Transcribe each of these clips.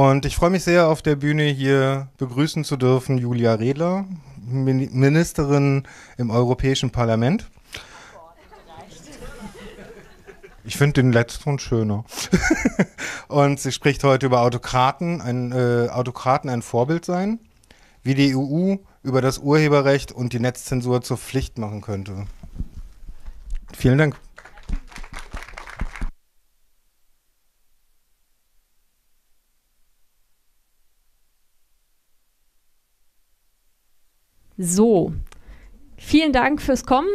Und ich freue mich sehr, auf der Bühne hier begrüßen zu dürfen Julia Reda, Ministerin im Europäischen Parlament. Ich finde den letzten schöner. Und sie spricht heute über Autokraten, ein Vorbild sein, wie die EU über das Urheberrecht und die Netzzensur zur Pflicht machen könnte. Vielen Dank. So, vielen Dank fürs Kommen.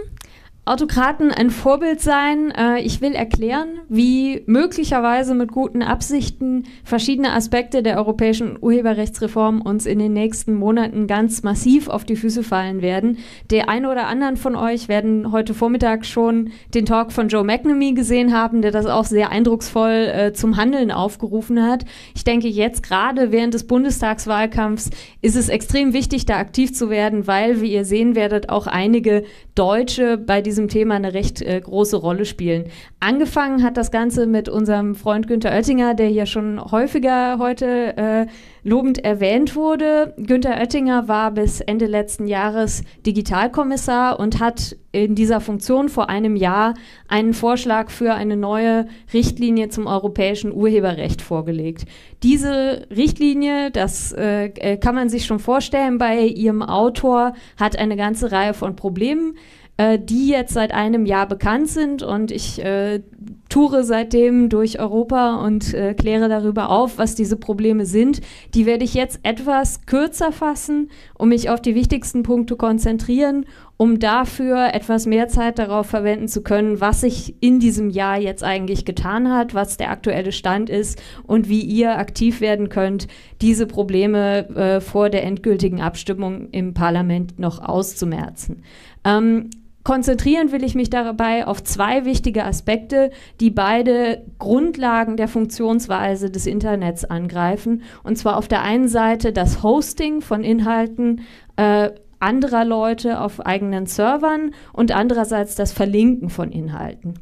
Autokraten ein Vorbild sein. Ich will erklären, wie möglicherweise mit guten Absichten verschiedene Aspekte der europäischen Urheberrechtsreform uns in den nächsten Monaten ganz massiv auf die Füße fallen werden. Der eine oder anderen von euch werden heute Vormittag schon den Talk von Joe McNamee gesehen haben, der das auch sehr eindrucksvoll zum Handeln aufgerufen hat. Ich denke, jetzt gerade während des Bundestagswahlkampfs ist es extrem wichtig, da aktiv zu werden, weil, wie ihr sehen werdet, auch einige Deutsche bei diesem Thema eine recht große Rolle spielen. Angefangen hat das Ganze mit unserem Freund Günther Oettinger, der hier schon häufiger heute lobend erwähnt wurde. Günther Oettinger war bis Ende letzten Jahres Digitalkommissar und hat in dieser Funktion vor einem Jahr einen Vorschlag für eine neue Richtlinie zum europäischen Urheberrecht vorgelegt. Diese Richtlinie, das kann man sich schon vorstellen, bei ihrem Autor hat eine ganze Reihe von Problemen, die jetzt seit einem Jahr bekannt sind, und ich toure seitdem durch Europa und kläre darüber auf, was diese Probleme sind. Die werde ich jetzt etwas kürzer fassen, um mich auf die wichtigsten Punkte konzentrieren, um dafür etwas mehr Zeit darauf verwenden zu können, was sich in diesem Jahr jetzt eigentlich getan hat, was der aktuelle Stand ist und wie ihr aktiv werden könnt, diese Probleme vor der endgültigen Abstimmung im Parlament noch auszumerzen. Konzentrieren will ich mich dabei auf zwei wichtige Aspekte, die beide Grundlagen der Funktionsweise des Internets angreifen. Und zwar auf der einen Seite das Hosting von Inhalten anderer Leute auf eigenen Servern und andererseits das Verlinken von Inhalten.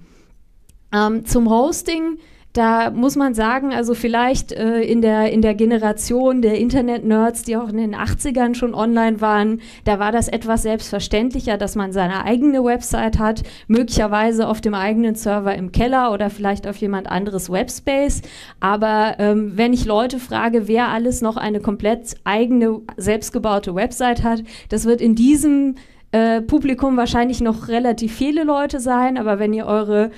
Zum Hosting, da muss man sagen, also vielleicht in der Generation der Internet-Nerds, die auch in den 80ern schon online waren, da war das etwas selbstverständlicher, dass man seine eigene Website hat, möglicherweise auf dem eigenen Server im Keller oder vielleicht auf jemand anderes Webspace. Aber wenn ich Leute frage, wer alles noch eine komplett eigene, selbstgebaute Website hat, das wird in diesem Publikum wahrscheinlich noch relativ viele Leute sein, aber wenn ihr eure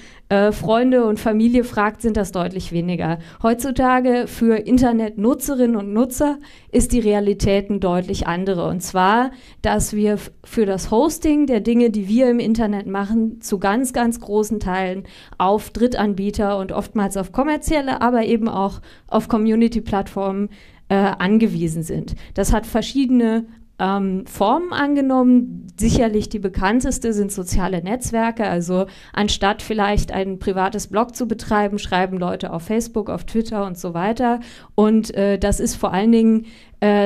Freunde und Familie fragt, sind das deutlich weniger. Heutzutage für Internetnutzerinnen und Nutzer ist die Realität eine deutlich andere. Und zwar, dass wir für das Hosting der Dinge, die wir im Internet machen, zu ganz, ganz großen Teilen auf Drittanbieter und oftmals auf kommerzielle, aber eben auch auf Community-Plattformen angewiesen sind. Das hat verschiedene Formen angenommen. Sicherlich die bekannteste sind soziale Netzwerke, also anstatt vielleicht ein privates Blog zu betreiben, schreiben Leute auf Facebook, auf Twitter und so weiter. Und das ist vor allen Dingen,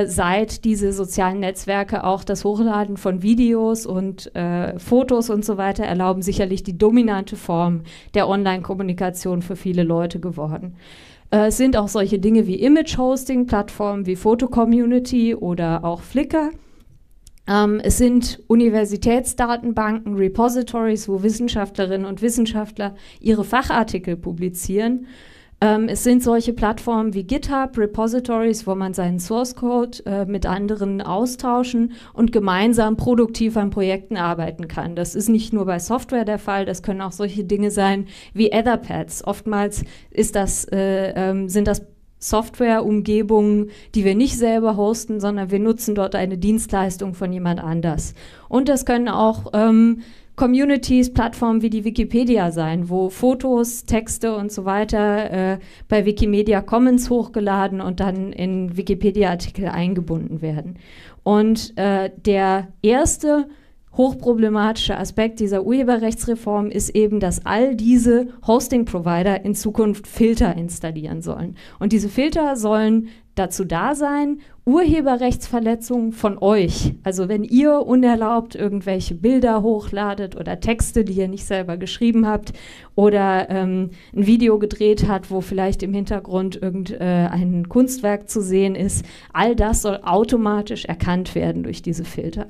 seit diese sozialen Netzwerke auch das Hochladen von Videos und Fotos und so weiter erlauben, sicherlich die dominante Form der Online-Kommunikation für viele Leute geworden. Es sind auch solche Dinge wie Image-Hosting, Plattformen wie Fotocommunity oder auch Flickr. Es sind Universitätsdatenbanken, Repositories, wo Wissenschaftlerinnen und Wissenschaftler ihre Fachartikel publizieren. Es sind solche Plattformen wie GitHub, Repositories, wo man seinen Source-Code mit anderen austauschen und gemeinsam produktiv an Projekten arbeiten kann. Das ist nicht nur bei Software der Fall, das können auch solche Dinge sein wie Etherpads. Oftmals ist das, sind das Softwareumgebungen, die wir nicht selber hosten, sondern wir nutzen dort eine Dienstleistung von jemand anders. Und das können auch Communities, Plattformen wie die Wikipedia sein, wo Fotos, Texte und so weiter bei Wikimedia Commons hochgeladen und dann in Wikipedia-Artikel eingebunden werden. Und der erste hochproblematischer Aspekt dieser Urheberrechtsreform ist eben, dass all diese Hosting-Provider in Zukunft Filter installieren sollen. Und diese Filter sollen dazu da sein, Urheberrechtsverletzungen von euch, also wenn ihr unerlaubt irgendwelche Bilder hochladet oder Texte, die ihr nicht selber geschrieben habt oder ein Video gedreht habt, wo vielleicht im Hintergrund irgendein Kunstwerk zu sehen ist, all das soll automatisch erkannt werden durch diese Filter.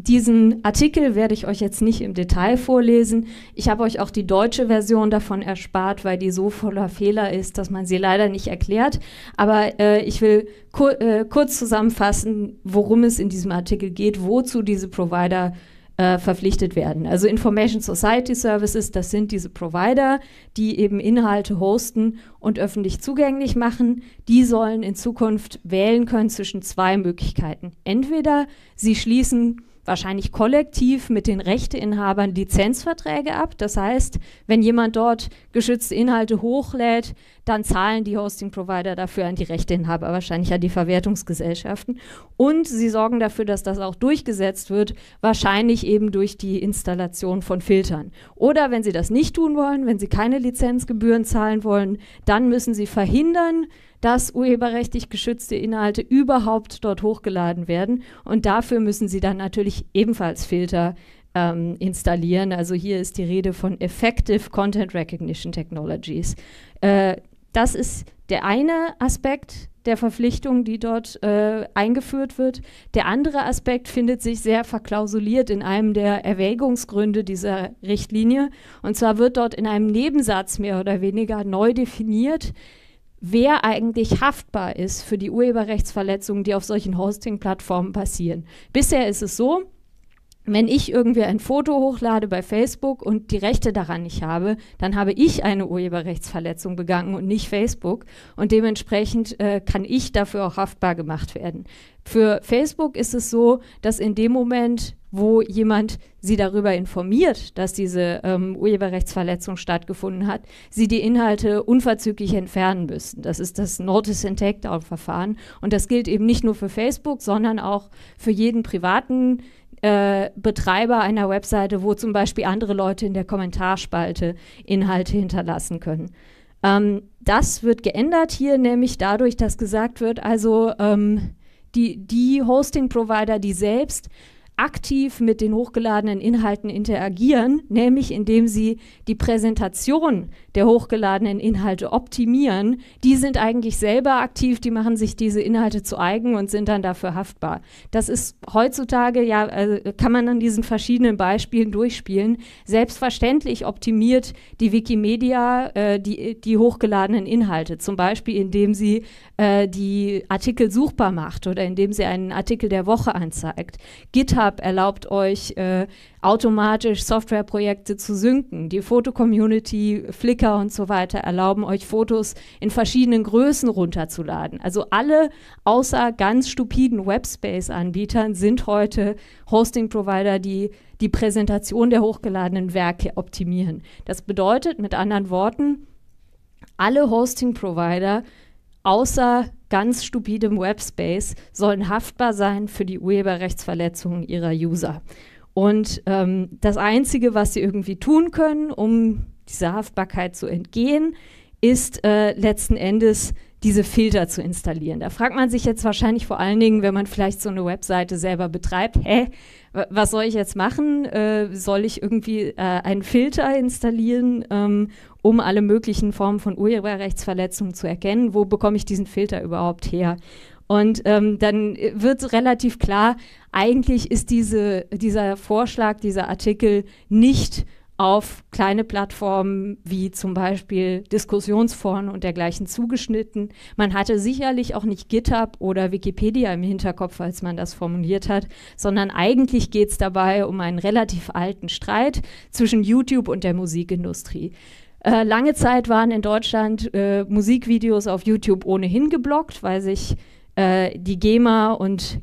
Diesen Artikel werde ich euch jetzt nicht im Detail vorlesen. Ich habe euch auch die deutsche Version davon erspart, weil die so voller Fehler ist, dass man sie leider nicht erklärt. Aber ich will kurz zusammenfassen, worum es in diesem Artikel geht, wozu diese Provider verpflichtet werden. Also Information Society Services, das sind diese Provider, die eben Inhalte hosten und öffentlich zugänglich machen. Die sollen in Zukunft wählen können zwischen zwei Möglichkeiten. Entweder sie schließen wahrscheinlich kollektiv mit den Rechteinhabern Lizenzverträge ab. Das heißt, wenn jemand dort geschützte Inhalte hochlädt, dann zahlen die Hosting-Provider dafür an die Rechteinhaber, wahrscheinlich an die Verwertungsgesellschaften. Und sie sorgen dafür, dass das auch durchgesetzt wird, wahrscheinlich eben durch die Installation von Filtern. Oder wenn sie das nicht tun wollen, wenn sie keine Lizenzgebühren zahlen wollen, dann müssen sie verhindern, dass urheberrechtlich geschützte Inhalte überhaupt dort hochgeladen werden. Und dafür müssen sie dann natürlich ebenfalls Filter installieren. Also hier ist die Rede von Effective Content Recognition Technologies. Das ist der eine Aspekt der Verpflichtung, die dort eingeführt wird. Der andere Aspekt findet sich sehr verklausuliert in einem der Erwägungsgründe dieser Richtlinie. Und zwar wird dort in einem Nebensatz mehr oder weniger neu definiert, wer eigentlich haftbar ist für die Urheberrechtsverletzungen, die auf solchen Hosting-Plattformen passieren. Bisher ist es so, wenn ich irgendwie ein Foto hochlade bei Facebook und die Rechte daran nicht habe, dann habe ich eine Urheberrechtsverletzung begangen und nicht Facebook. Und dementsprechend kann ich dafür auch haftbar gemacht werden. Für Facebook ist es so, dass in dem Moment, wo jemand sie darüber informiert, dass diese Urheberrechtsverletzung stattgefunden hat, sie die Inhalte unverzüglich entfernen müssen. Das ist das Notice and Takedown-Verfahren. Und das gilt eben nicht nur für Facebook, sondern auch für jeden privaten Betreiber einer Webseite, wo zum Beispiel andere Leute in der Kommentarspalte Inhalte hinterlassen können. Das wird geändert hier, nämlich dadurch, dass gesagt wird, also die Hosting-Provider, die selbst aktiv mit den hochgeladenen Inhalten interagieren, nämlich indem sie die Präsentation der hochgeladenen Inhalte optimieren, die sind eigentlich selber aktiv, die machen sich diese Inhalte zu eigen und sind dann dafür haftbar. Das ist heutzutage, ja, also kann man an diesen verschiedenen Beispielen durchspielen. Selbstverständlich optimiert die Wikimedia die hochgeladenen Inhalte, zum Beispiel indem sie die Artikel suchbar macht oder indem sie einen Artikel der Woche anzeigt. GitHub erlaubt euch, automatisch Softwareprojekte zu synken. Die Fotocommunity, Flickr und so weiter erlauben euch, Fotos in verschiedenen Größen runterzuladen. Also alle außer ganz stupiden Webspace-Anbietern sind heute Hosting-Provider, die die Präsentation der hochgeladenen Werke optimieren. Das bedeutet mit anderen Worten, alle Hosting-Provider außer ganz stupidem Webspace sollen haftbar sein für die Urheberrechtsverletzungen ihrer User. Und das Einzige, was sie irgendwie tun können, um dieser Haftbarkeit zu entgehen, ist letzten Endes diese Filter zu installieren. Da fragt man sich jetzt wahrscheinlich vor allen Dingen, wenn man vielleicht so eine Webseite selber betreibt, hä, was soll ich jetzt machen? Soll ich irgendwie einen Filter installieren, um alle möglichen Formen von Urheberrechtsverletzungen zu erkennen? Wo bekomme ich diesen Filter überhaupt her? Und dann wird relativ klar, eigentlich ist dieser Vorschlag, dieser Artikel nicht auf kleine Plattformen wie zum Beispiel Diskussionsforen und dergleichen zugeschnitten. Man hatte sicherlich auch nicht GitHub oder Wikipedia im Hinterkopf, als man das formuliert hat, sondern eigentlich geht es dabei um einen relativ alten Streit zwischen YouTube und der Musikindustrie. Lange Zeit waren in Deutschland Musikvideos auf YouTube ohnehin geblockt, weil sich die GEMA und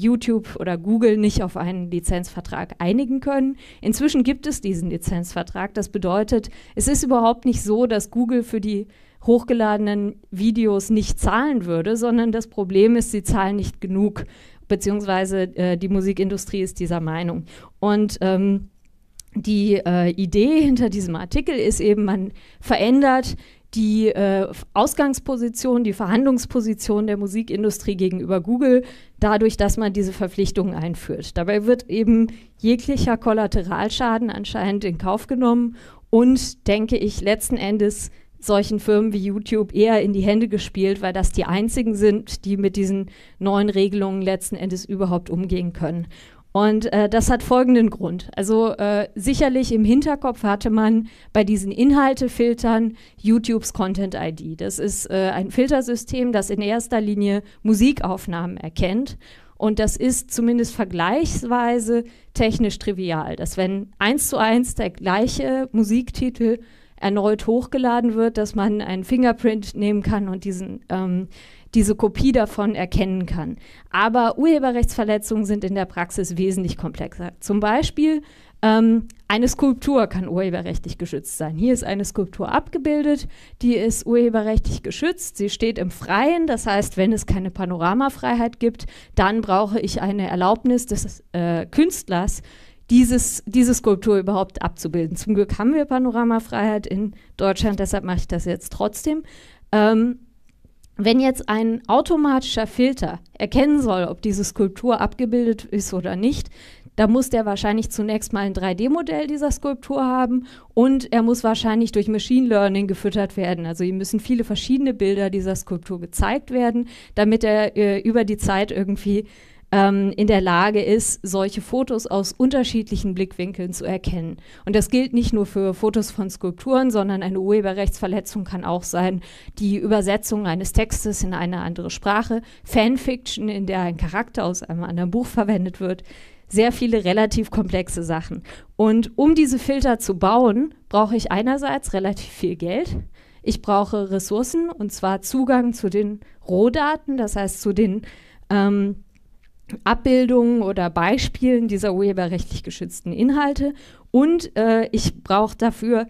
YouTube oder Google nicht auf einen Lizenzvertrag einigen können. Inzwischen gibt es diesen Lizenzvertrag. Das bedeutet, es ist überhaupt nicht so, dass Google für die hochgeladenen Videos nicht zahlen würde, sondern das Problem ist, sie zahlen nicht genug. beziehungsweise die Musikindustrie ist dieser Meinung. Und die Idee hinter diesem Artikel ist eben, man verändert die Ausgangsposition, die Verhandlungsposition der Musikindustrie gegenüber Google, dadurch, dass man diese Verpflichtungen einführt. Dabei wird eben jeglicher Kollateralschaden anscheinend in Kauf genommen und, denke ich, letzten Endes solchen Firmen wie YouTube eher in die Hände gespielt, weil das die einzigen sind, die mit diesen neuen Regelungen letzten Endes überhaupt umgehen können. Und das hat folgenden Grund. Also sicherlich im Hinterkopf hatte man bei diesen Inhaltefiltern YouTubes Content-ID. Das ist ein Filtersystem, das in erster Linie Musikaufnahmen erkennt. Und das ist zumindest vergleichsweise technisch trivial, dass wenn 1:1 der gleiche Musiktitel erneut hochgeladen wird, dass man einen Fingerprint nehmen kann und diesen, diese Kopie davon erkennen kann. Aber Urheberrechtsverletzungen sind in der Praxis wesentlich komplexer. Zum Beispiel eine Skulptur kann urheberrechtlich geschützt sein. Hier ist eine Skulptur abgebildet, die ist urheberrechtlich geschützt, sie steht im Freien, das heißt, wenn es keine Panoramafreiheit gibt, dann brauche ich eine Erlaubnis des Künstlers, diese Skulptur überhaupt abzubilden. Zum Glück haben wir Panoramafreiheit in Deutschland, deshalb mache ich das jetzt trotzdem. Wenn jetzt ein automatischer Filter erkennen soll, ob diese Skulptur abgebildet ist oder nicht, da muss der wahrscheinlich zunächst mal ein 3D-Modell dieser Skulptur haben und er muss wahrscheinlich durch Machine Learning gefüttert werden. Also ihm müssen viele verschiedene Bilder dieser Skulptur gezeigt werden, damit er über die Zeit irgendwie in der Lage ist, solche Fotos aus unterschiedlichen Blickwinkeln zu erkennen. Und das gilt nicht nur für Fotos von Skulpturen, sondern eine Urheberrechtsverletzung kann auch sein, die Übersetzung eines Textes in eine andere Sprache, Fanfiction, in der ein Charakter aus einem anderen Buch verwendet wird, sehr viele relativ komplexe Sachen. Und um diese Filter zu bauen, brauche ich einerseits relativ viel Geld. Ich brauche Ressourcen, und zwar Zugang zu den Rohdaten, das heißt zu den Abbildungen oder Beispielen dieser urheberrechtlich geschützten Inhalte, und ich brauche dafür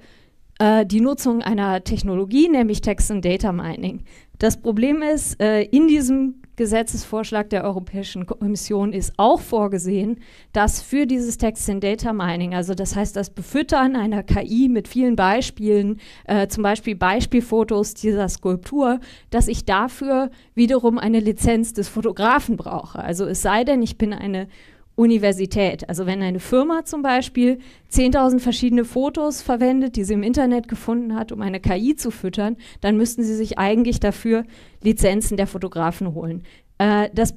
die Nutzung einer Technologie, nämlich Text- und Data Mining. Das Problem ist, in diesem Gesetzesvorschlag der Europäischen Kommission ist auch vorgesehen, dass für dieses Text- und Data Mining, also das heißt das Befüttern einer KI mit vielen Beispielen, zum Beispiel Beispielfotos dieser Skulptur, dass ich dafür wiederum eine Lizenz des Fotografen brauche. Also es sei denn, ich bin eine Universität. Also wenn eine Firma zum Beispiel 10.000 verschiedene Fotos verwendet, die sie im Internet gefunden hat, um eine KI zu füttern, dann müssten sie sich eigentlich dafür Lizenzen der Fotografen holen. Das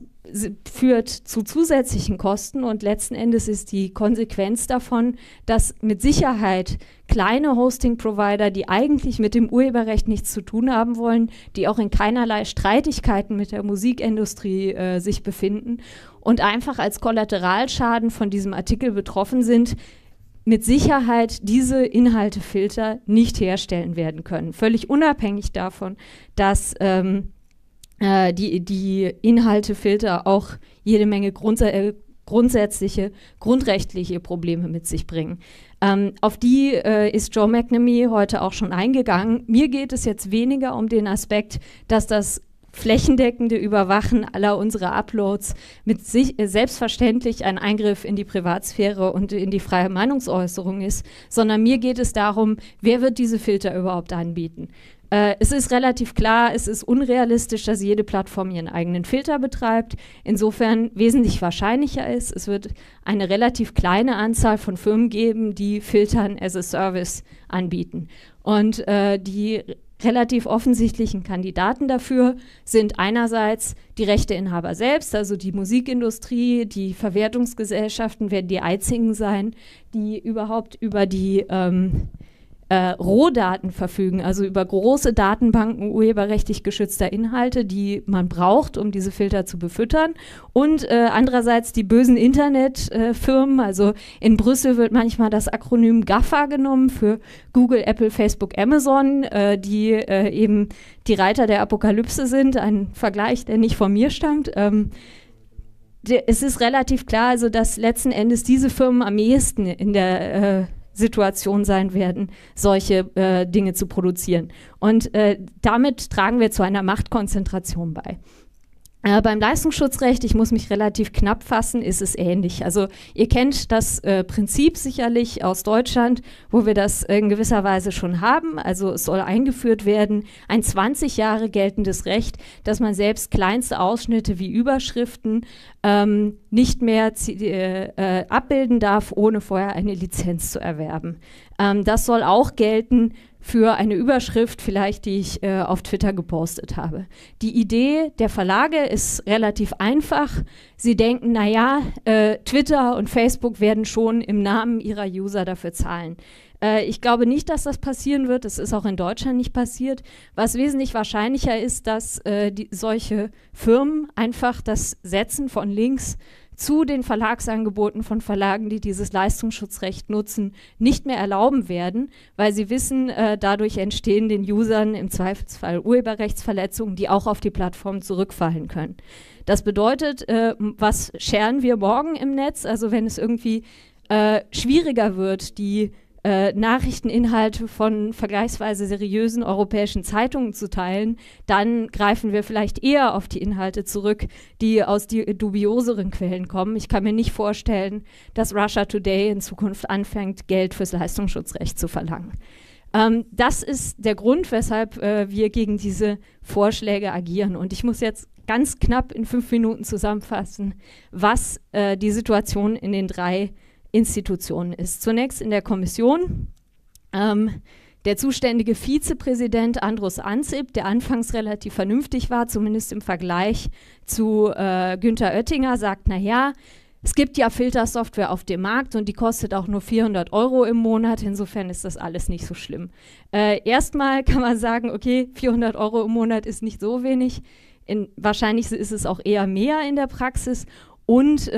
führt zu zusätzlichen Kosten und letzten Endes ist die Konsequenz davon, dass mit Sicherheit kleine Hosting-Provider, die eigentlich mit dem Urheberrecht nichts zu tun haben wollen, die auch in keinerlei Streitigkeiten mit der Musikindustrie sich befinden und einfach als Kollateralschaden von diesem Artikel betroffen sind, mit Sicherheit diese Inhaltefilter nicht herstellen werden können. Völlig unabhängig davon, dass die Inhaltefilter auch jede Menge grundrechtliche Probleme mit sich bringen. Auf die ist Joe McNamee heute auch schon eingegangen. Mir geht es jetzt weniger um den Aspekt, dass das flächendeckende Überwachen aller unserer Uploads mit sich selbstverständlich ein Eingriff in die Privatsphäre und in die freie Meinungsäußerung ist, sondern mir geht es darum, wer wird diese Filter überhaupt anbieten. Es ist relativ klar, es ist unrealistisch, dass jede Plattform ihren eigenen Filter betreibt. Insofern wesentlich wahrscheinlicher ist, es wird eine relativ kleine Anzahl von Firmen geben, die Filtern as a Service anbieten. Und die relativ offensichtlichen Kandidaten dafür sind einerseits die Rechteinhaber selbst, also die Musikindustrie, die Verwertungsgesellschaften werden die einzigen sein, die überhaupt über die Rohdaten verfügen, also über große Datenbanken urheberrechtlich geschützter Inhalte, die man braucht, um diese Filter zu befüttern. Und andererseits die bösen Internetfirmen, also in Brüssel wird manchmal das Akronym GAFA genommen für Google, Apple, Facebook, Amazon, die eben die Reiter der Apokalypse sind, ein Vergleich, der nicht von mir stammt. Es ist relativ klar, also dass letzten Endes diese Firmen am ehesten in der Situation sein werden, solche Dinge zu produzieren. Und damit tragen wir zu einer Machtkonzentration bei. Beim Leistungsschutzrecht, ich muss mich relativ knapp fassen, ist es ähnlich. Also ihr kennt das Prinzip sicherlich aus Deutschland, wo wir das in gewisser Weise schon haben. Also es soll eingeführt werden, ein 20 Jahre geltendes Recht, dass man selbst kleinste Ausschnitte wie Überschriften nicht mehr abbilden darf, ohne vorher eine Lizenz zu erwerben. Das soll auch gelten für eine Überschrift vielleicht, die ich auf Twitter gepostet habe. Die Idee der Verlage ist relativ einfach. Sie denken, naja, Twitter und Facebook werden schon im Namen ihrer User dafür zahlen. Ich glaube nicht, dass das passieren wird. Es ist auch in Deutschland nicht passiert. Was wesentlich wahrscheinlicher ist, dass solche Firmen einfach das Setzen von Links zu den Verlagsangeboten von Verlagen, die dieses Leistungsschutzrecht nutzen, nicht mehr erlauben werden, weil sie wissen, dadurch entstehen den Usern im Zweifelsfall Urheberrechtsverletzungen, die auch auf die Plattform zurückfallen können. Das bedeutet, was scheren wir morgen im Netz? Also wenn es irgendwie schwieriger wird, die Nachrichteninhalte von vergleichsweise seriösen europäischen Zeitungen zu teilen, dann greifen wir vielleicht eher auf die Inhalte zurück, die aus dubioseren Quellen kommen. Ich kann mir nicht vorstellen, dass Russia Today in Zukunft anfängt, Geld fürs Leistungsschutzrecht zu verlangen. Das ist der Grund, weshalb wir gegen diese Vorschläge agieren. Und ich muss jetzt ganz knapp in 5 Minuten zusammenfassen, was die Situation in den drei Institutionen ist. Zunächst in der Kommission. Der zuständige Vizepräsident Andrus Ansip, der anfangs relativ vernünftig war, zumindest im Vergleich zu Günther Oettinger, sagt, naja, es gibt ja Filtersoftware auf dem Markt und die kostet auch nur 400 € im Monat, insofern ist das alles nicht so schlimm. Erstmal kann man sagen, okay, 400 € im Monat ist nicht so wenig, wahrscheinlich ist es auch eher mehr in der Praxis. Und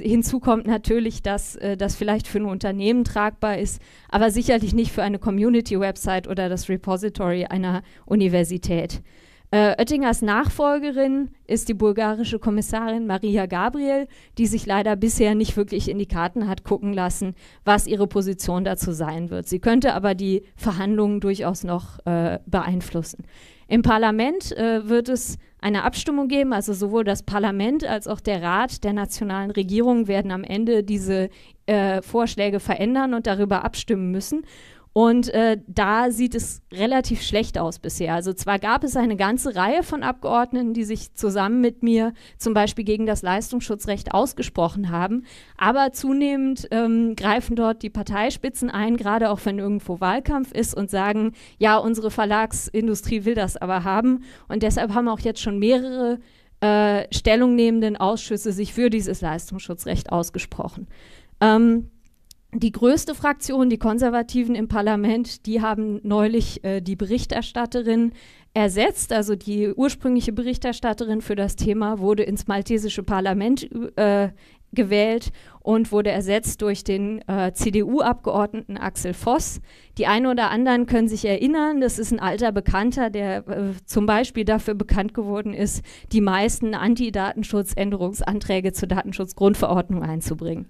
hinzu kommt natürlich, dass das vielleicht für ein Unternehmen tragbar ist, aber sicherlich nicht für eine Community-Website oder das Repository einer Universität. Oettingers Nachfolgerin ist die bulgarische Kommissarin Maria Gabriel, die sich leider bisher nicht wirklich in die Karten hat gucken lassen, was ihre Position dazu sein wird. Sie könnte aber die Verhandlungen durchaus noch beeinflussen. Im Parlament wird es eine Abstimmung geben, also sowohl das Parlament als auch der Rat der nationalen Regierungen werden am Ende diese Vorschläge verändern und darüber abstimmen müssen. Und da sieht es relativ schlecht aus bisher. Also zwar gab es eine ganze Reihe von Abgeordneten, die sich zusammen mit mir zum Beispiel gegen das Leistungsschutzrecht ausgesprochen haben, aber zunehmend greifen dort die Parteispitzen ein, gerade auch wenn irgendwo Wahlkampf ist und sagen, ja, unsere Verlagsindustrie will das aber haben. Und deshalb haben auch jetzt schon mehrere stellungnehmenden Ausschüsse sich für dieses Leistungsschutzrecht ausgesprochen. Die größte Fraktion, die Konservativen im Parlament, die haben neulich die Berichterstatterin ersetzt. Also die ursprüngliche Berichterstatterin für das Thema wurde ins maltesische Parlament gewählt und wurde ersetzt durch den CDU-Abgeordneten Axel Voss. Die einen oder anderen können sich erinnern, das ist ein alter Bekannter, der zum Beispiel dafür bekannt geworden ist, die meisten Anti-Datenschutz-Änderungsanträge zur Datenschutzgrundverordnung einzubringen.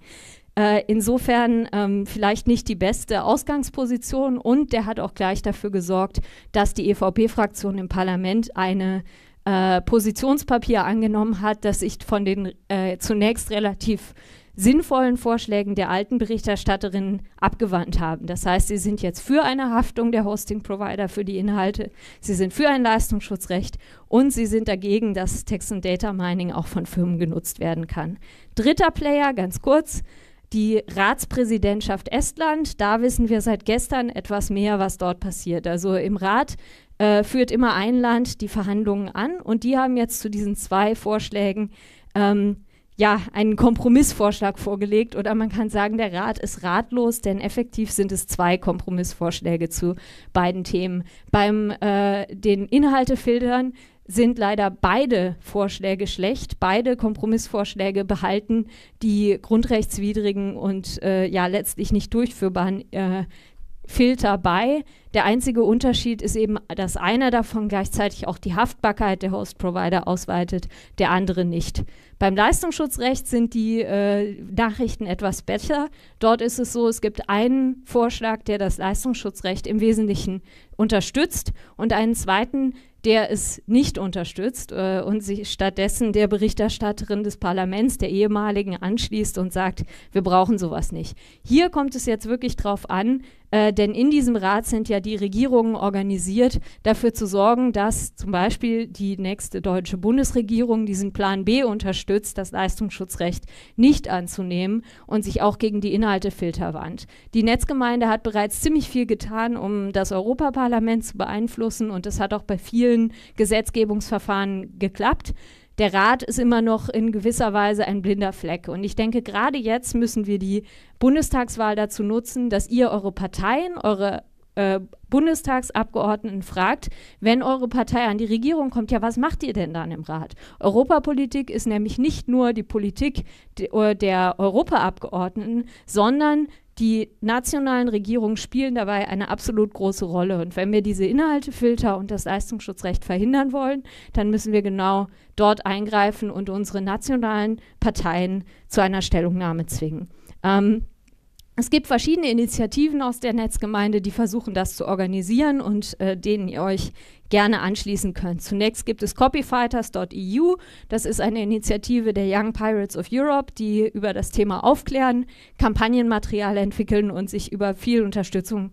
Insofern vielleicht nicht die beste Ausgangsposition, und der hat auch gleich dafür gesorgt, dass die EVP-Fraktion im Parlament eine Positionspapier angenommen hat, das sich von den zunächst relativ sinnvollen Vorschlägen der alten Berichterstatterin abgewandt haben. Das heißt, sie sind jetzt für eine Haftung der Hosting-Provider für die Inhalte, sie sind für ein Leistungsschutzrecht und sie sind dagegen, dass Text- und Data-Mining auch von Firmen genutzt werden kann. Dritter Player, ganz kurz, die Ratspräsidentschaft Estland. Da wissen wir seit gestern etwas mehr, was dort passiert. Also im Rat führt immer ein Land die Verhandlungen an, und die haben jetzt zu diesen 2 Vorschlägen ja, einen Kompromissvorschlag vorgelegt, oder man kann sagen, der Rat ist ratlos, denn effektiv sind es 2 Kompromissvorschläge zu beiden Themen. Beim den Inhaltefiltern sind leider beide Vorschläge schlecht. Beide Kompromissvorschläge behalten die grundrechtswidrigen und ja, letztlich nicht durchführbaren Filter bei. Der einzige Unterschied ist eben, dass einer davon gleichzeitig auch die Haftbarkeit der Host-Provider ausweitet, der andere nicht. Beim Leistungsschutzrecht sind die Nachrichten etwas besser. Dort ist es so, es gibt einen Vorschlag, der das Leistungsschutzrecht im Wesentlichen unterstützt, und einen zweiten, der es nicht unterstützt und sich stattdessen der Berichterstatterin des Parlaments, der ehemaligen, anschließt und sagt, wir brauchen sowas nicht. Hier kommt es jetzt wirklich drauf an, denn in diesem Rat sind ja die Regierungen organisiert, dafür zu sorgen, dass zum Beispiel die nächste deutsche Bundesregierung diesen Plan B unterstützt, das Leistungsschutzrecht nicht anzunehmen und sich auch gegen die Inhaltefilter wandt. Die Netzgemeinde hat bereits ziemlich viel getan, um das Europaparlament zu beeinflussen, und das hat auch bei vielen Gesetzgebungsverfahren geklappt. Der Rat ist immer noch in gewisser Weise ein blinder Fleck. Und ich denke, gerade jetzt müssen wir die Bundestagswahl dazu nutzen, dass ihr eure Parteien, eure Bundestagsabgeordneten fragt, wenn eure Partei an die Regierung kommt, ja, was macht ihr denn dann im Rat? Europapolitik ist nämlich nicht nur die Politik der Europaabgeordneten, sondern die nationalen Regierungen spielen dabei eine absolut große Rolle. Und wenn wir diese Inhaltefilter und das Leistungsschutzrecht verhindern wollen, dann müssen wir genau dort eingreifen und unsere nationalen Parteien zu einer Stellungnahme zwingen. Es gibt verschiedene Initiativen aus der Netzgemeinde, die versuchen, das zu organisieren und denen ihr euch gerne anschließen könnt. Zunächst gibt es copyfighters.eu, das ist eine Initiative der Young Pirates of Europe, die über das Thema aufklären, Kampagnenmaterial entwickeln und sich über viel Unterstützung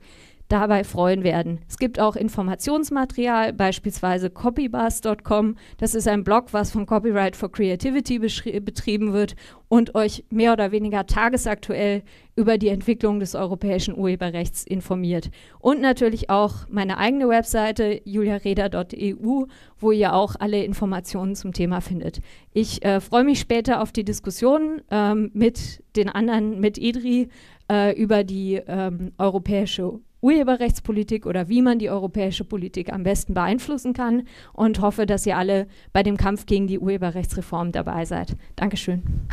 dabei freuen werden. Es gibt auch Informationsmaterial, beispielsweise copybars.com. Das ist ein Blog, was von Copyright for Creativity betrieben wird und euch mehr oder weniger tagesaktuell über die Entwicklung des europäischen Urheberrechts informiert. Und natürlich auch meine eigene Webseite julia-reda.eu, wo ihr auch alle Informationen zum Thema findet. Ich freue mich später auf die Diskussion mit den anderen, mit EDRi, über die europäische Urheberrechtspolitik oder wie man die europäische Politik am besten beeinflussen kann, und hoffe, dass ihr alle bei dem Kampf gegen die Urheberrechtsreform dabei seid. Dankeschön.